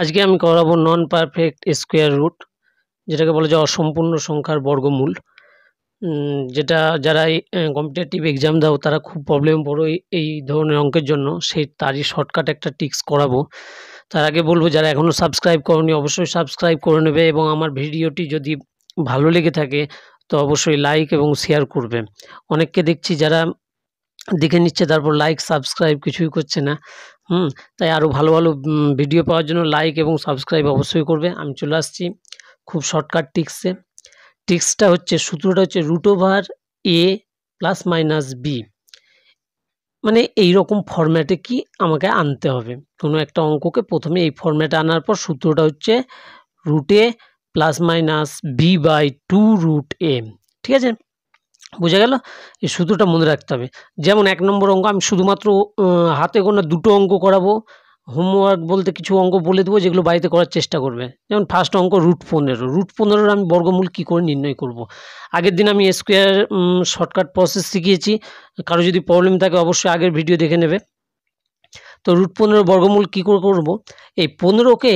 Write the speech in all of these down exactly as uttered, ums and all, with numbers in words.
আজকে আমি করাবো নন পারফেক্ট স্কোয়ার রুট, যেটাকে বলা যায় অসম্পূর্ণ সংখ্যার বর্গমূল। যেটা যারা কম্পিটিটিভ এক্সাম দাও তারা খুব প্রবলেম পড়ো এই ধরনের অঙ্কের জন্য, সেই তারই শর্টকাট একটা টিপস করাবো। তার আগে বলবো যারা এখনও সাবস্ক্রাইব করনি অবশ্যই সাবস্ক্রাইব করে নেবে, এবং আমার ভিডিওটি যদি ভালো লেগে থাকে তো অবশ্যই লাইক এবং শেয়ার করবে। অনেককে দেখছি যারা দেখে নিচ্ছে তারপর লাইক সাবস্ক্রাইব কিছুই করছে না। হুম তাই আরও ভালো ভালো ভিডিও পাওয়ার জন্য লাইক এবং সাবস্ক্রাইব অবশ্যই করবে। আমি চলে আসছি খুব শর্টকাট টিক্সে। টিক্সটা হচ্ছে, সূত্রটা হচ্ছে root over A plus minus B. মানে এইরকম ফরম্যাটে কি আমাকে আনতে হবে, কোনো একটা অঙ্ককে প্রথমে এই ফরম্যাটে আনার পর সূত্রটা হচ্ছে রুটে plus minus B by two root A. ঠিক আছে, বোঝা গেল? এই সূত্রটা মনে রাখতে হবে। যেমন এক নম্বর অঙ্ক আমি শুধুমাত্র হাতে গোনা দুটো অঙ্ক করাবো, হোমওয়ার্ক বলতে কিছু অঙ্ক বলে দেবো যেগুলো বাড়িতে করার চেষ্টা করবে। যেমন ফার্স্ট অঙ্ক রুট পনেরো, রুট পনেরোর আমি বর্গমূল কী করে নির্ণয় করব। আগের দিন আমি স্কোয়ার শর্টকাট প্রসেস শিখিয়েছি, কারো যদি প্রবলেম থাকে অবশ্যই আগের ভিডিও দেখে নেবে। তো রুট পনেরোর বর্গমূল কী করে করব, এই পনেরোকে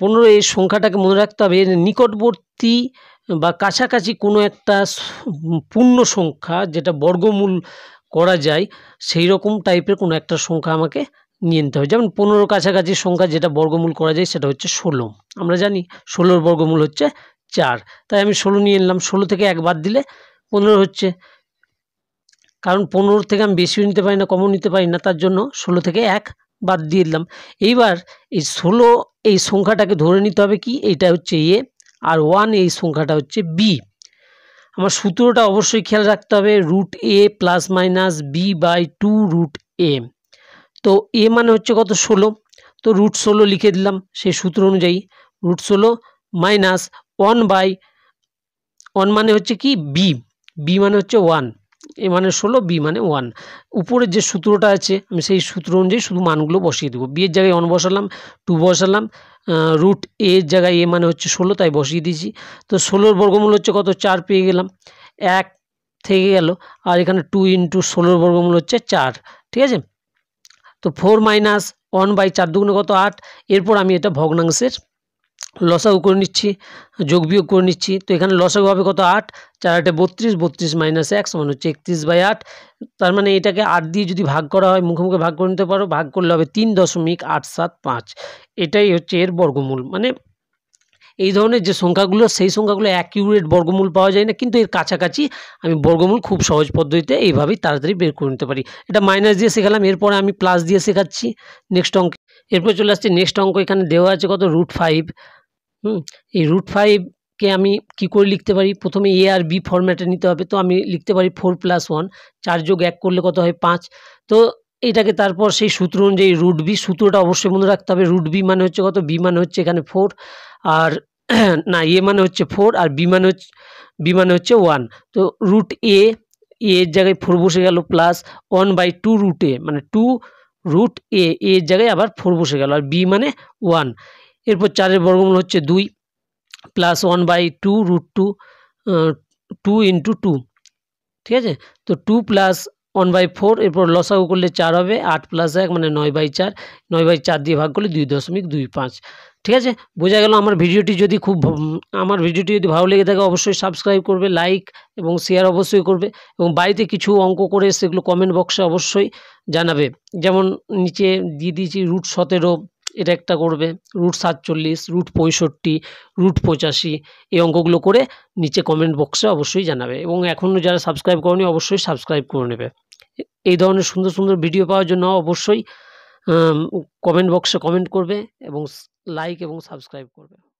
পনেরো এই সংখ্যাটাকে মনে রাখতে হবে এর নিকটবর্তী বা কাছাকাছি কোনো একটা পূর্ণ সংখ্যা যেটা বর্গমূল করা যায় সেই রকম টাইপের কোনো একটা সংখ্যা আমাকে নিয়ে নিতে হবে। যেমন পনেরোর কাছাকাছি সংখ্যা যেটা বর্গমূল করা যায় সেটা হচ্ছে ষোলো। আমরা জানি ষোলোর বর্গমূল হচ্ছে চার, তাই আমি ষোলো নিয়ে নিলাম। ষোলো থেকে এক বাদ দিলে পনেরো হচ্ছে, কারণ পনেরো থেকে আমি বেশিও নিতে পারি না কমও নিতে পারি না, তার জন্য ষোলো থেকে এক বাদ দিয়ে দিলাম। এইবার এই ষোলো এই সংখ্যাটাকে ধরে নিতে হবে কি এটা হচ্ছে এ, আর ওয়ান এই সংখ্যাটা হচ্ছে বি। আমার সূত্রটা অবশ্যই খেয়াল রাখতে হবে, root A plus minus B by two root A. তো এ মানে হচ্ছে কত, ষোলো। তো রুট ষোলো লিখে দিলাম সেই সূত্র অনুযায়ী, রুট ষোলো মাইনাস ওয়ান বাই ওয়ান মানে হচ্ছে কি বি, বি মানে হচ্ছে ওয়ান, এ মানে ষোলো বি মানে ওয়ান। উপরের যে সূত্রটা আছে আমি সেই সূত্র অনুযায়ী শুধু মানগুলো বসিয়ে দেবো। বি এর জায়গায় ওয়ান বসালাম, টু বসালাম, রুট এ এর জায়গায় এ মানে হচ্ছে ষোলো তাই বসিয়ে দিয়েছি। তো ষোলোর বর্গমূল হচ্ছে কত, চার পেয়ে গেলাম, এক থেকে গেল, আর এখানে টু ইন্টু ষোলোর বর্গমূল হচ্ছে চার। ঠিক আছে, তো ফোর মাইনাস ওয়ান বাই চার দুগুণে কত, আট। এরপর আমি এটা ভগ্নাংশের লসাগু করে নিচ্ছি, যোগ বিয়োগ করে নিচ্ছি। তো এখানে লসাগু হবে কত, আট, চার আটে বত্রিশ, বত্রিশ মাইনাস এক সমান হচ্ছে একত্রিশ বাই আট। তার মানে এটাকে আট দিয়ে যদি ভাগ করা হয়, মুখে মুখে ভাগ করে নিতে পারো, ভাগ করলে হবে তিন দশমিক আট সাত পাঁচ। এটাই হচ্ছে এর বর্গমূল। মানে এই ধরনের যে সংখ্যাগুলো সেই সংখ্যাগুলো অ্যাকিউরেট বর্গমূল পাওয়া যায় না, কিন্তু এর কাছাকাছি আমি বর্গমূল খুব সহজ পদ্ধতিতে এইভাবেই তাড়াতাড়ি বের করে নিতে পারি। এটা মাইনাস দিয়ে শেখালাম, এরপরে আমি প্লাস দিয়ে শেখাচ্ছি নেক্সট অঙ্ক। এরপর চলে আসছি নেক্সট অঙ্ক। এখানে দেওয়া আছে কত, রুট ফাইভ। হুম এই রুট ফাইভকে আমি কি করে লিখতে পারি, প্রথমে এ আর বি ফরম্যাটে নিতে হবে। তো আমি লিখতে পারি ফোর প্লাস ওয়ান, চার যোগ এক করলে কত হয়, পাঁচ। তো এটাকে তারপর সেই সূত্র অনুযায়ী রুট বি, সূত্রটা অবশ্যই মনে রাখতে হবে। রুট বি মানে হচ্ছে কত, বি মানে হচ্ছে এখানে ফোর, আর না এ মানে হচ্ছে ফোর আর বি মানে হচ্ছে বি মানে হচ্ছে ওয়ান। তো রুট এ এর জায়গায় ফোর বসে গেল, plus one by two root A মানে টু রুট এ এর জায়গায় আবার ফোর বসে গেল, আর বি মানে ওয়ান। এরপর চারের বর্গমূল হচ্ছে দুই, plus one by two root two two into two. ঠিক আছে, তো two plus one by four, এরপর লসাগু করলে চার হবে, আট প্লাস এক মানে নয় বাই চার, নয় বাই চার দিয়ে ভাগ করলে দুই দশমিক দুই পাঁচ। ঠিক আছে, বোঝা গেল। আমার ভিডিওটি যদি খুব আমার ভিডিওটি যদি ভালো লেগে থাকে অবশ্যই সাবস্ক্রাইব করবে, লাইক এবং শেয়ার অবশ্যই করবে, এবং বাড়িতে কিছু অঙ্ক করে সেগুলো কমেন্ট বক্সে অবশ্যই জানাবে। যেমন নিচে দিয়ে দিয়েছি রুট সতেরো, এটা একটা করবে, রুট সাতচল্লিশ, রুট পঁয়ষট্টি, রুট পঁচাশি, এই অঙ্কগুলো করে নিচে কমেন্ট বক্সে অবশ্যই জানাবে। এবং এখনও যারা সাবস্ক্রাইব করেনি অবশ্যই সাবস্ক্রাইব করে নেবে। এই ধরনের সুন্দর সুন্দর ভিডিও পাওয়ার জন্য অবশ্যই কমেন্ট বক্সে কমেন্ট করবে এবং লাইক এবং সাবস্ক্রাইব করবে।